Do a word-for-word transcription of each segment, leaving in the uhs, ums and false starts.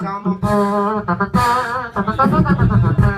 I'm gonna I'm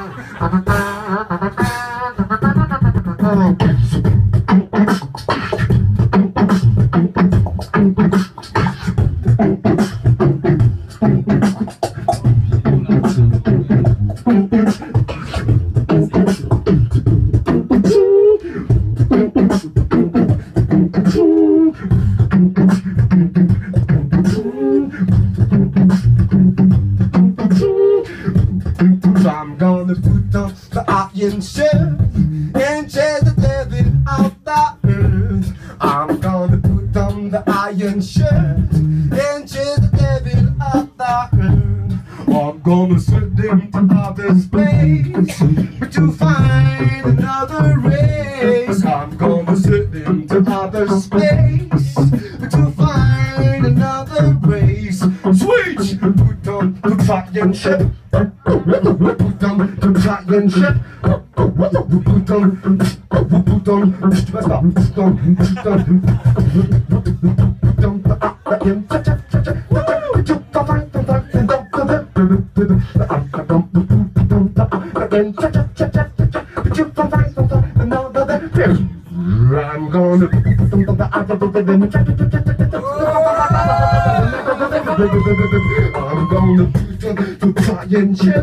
gonna to try and chip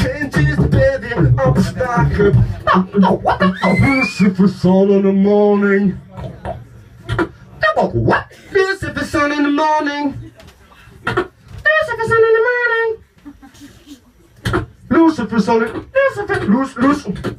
changes the bed in up stack up. I will sit for sun in the morning. What? We'll sit for sun in the morning. Lucifer sun in the morning. Lucifer sun in Lucifer Lucifer Lucifer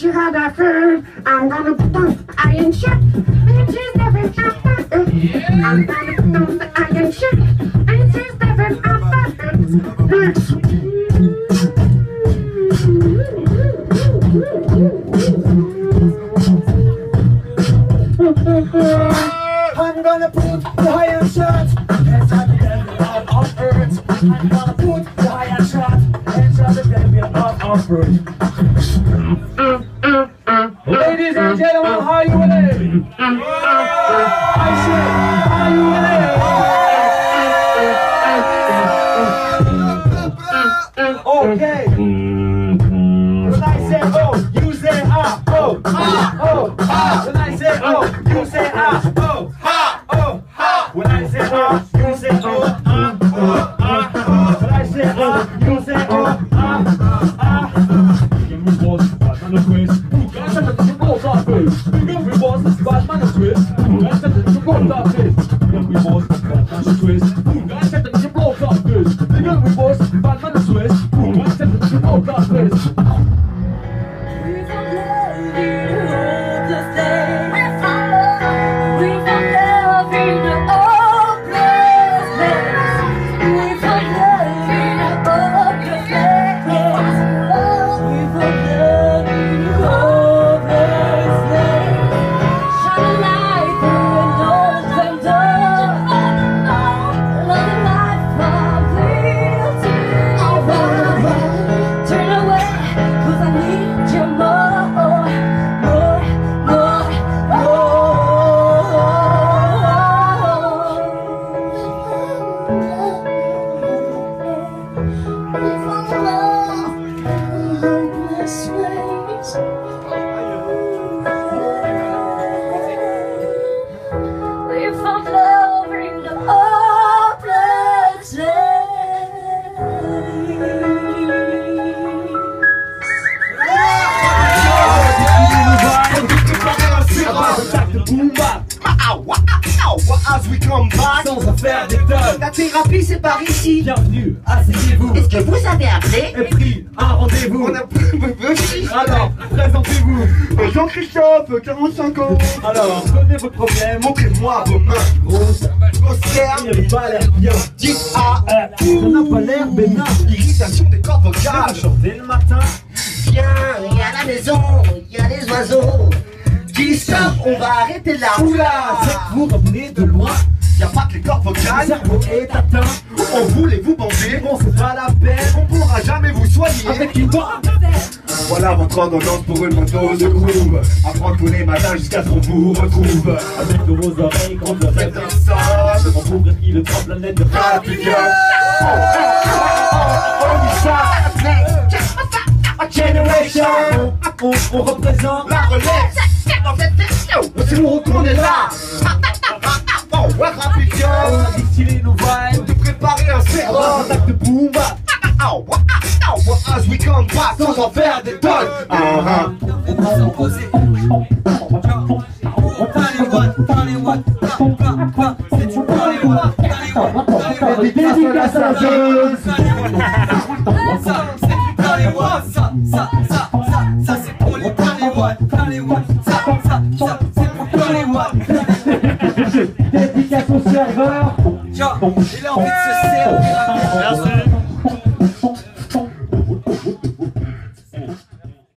you had that food. I'm gonna dump the iron ship. And she's never after. I'm gonna dump the iron ship. And she's never after. I'm gonna put the iron shirt inside the devil of birds. I'm gonna put the iron shirt inside the devil of birds. Alors, donnez vos problèmes, montrez-moi vos mains grosses, grossières, il n'y a pas l'air bien. Dites-A-R, on n'a pas l'air bénin. Irritation des cordes vocales, chanter le matin. Viens, il y a la maison, il y a les oiseaux qui savent, on va arrêter là. Oula, c'est vous revenez de loin, il n'y a pas que les cordes vocales, le cerveau est atteint. On voulait vous bander, bon c'est pas la peine. avec une barre. Voilà votre ordonnance pour une bonne dose de groove. Apprendre tous les matins jusqu'à ce qu'on vous retrouve. Avec de vos oreilles quand le rêve sonne, on trouve qu'il le tremble la lettre de Rapidien. Oh, oh, Generation. On représente la relève. Si nous retournez là, oh, Rapidien. On a distillé nos vibes, de préparer un cerveau. Un sac de boom. As we come back, sans en faire des tonnes. Ah ah. On va s'imposer. On parle les watts, on parle les watts. C'est du parle les watts, parle les watts. Dédicace à Zeus. Ça, c'est du parle les watts. Ça, ça, ça, ça, ça c'est pour les parle les watts, parle les watts. Ça, ça, ça, c'est pour parle les watts. Dédicace au serveur. Tiens, il a envie de se servir.